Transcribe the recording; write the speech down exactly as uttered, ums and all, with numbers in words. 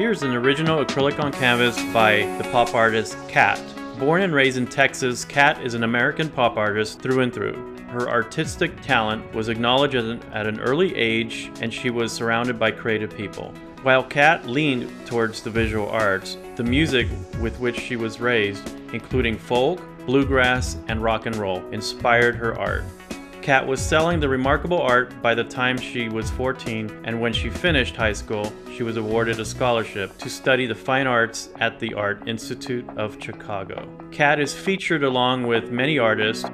Here's an original acrylic on canvas by the pop artist K A T. Born and raised in Texas, K A T is an American pop artist through and through. Her artistic talent was acknowledged at an, at an early age, and she was surrounded by creative people. While K A T leaned towards the visual arts, the music with which she was raised, including folk, bluegrass, and rock and roll, inspired her art. K A T was selling the remarkable art by the time she was fourteen, and when she finished high school, she was awarded a scholarship to study the fine arts at the Art Institute of Chicago. K A T is featured along with many artists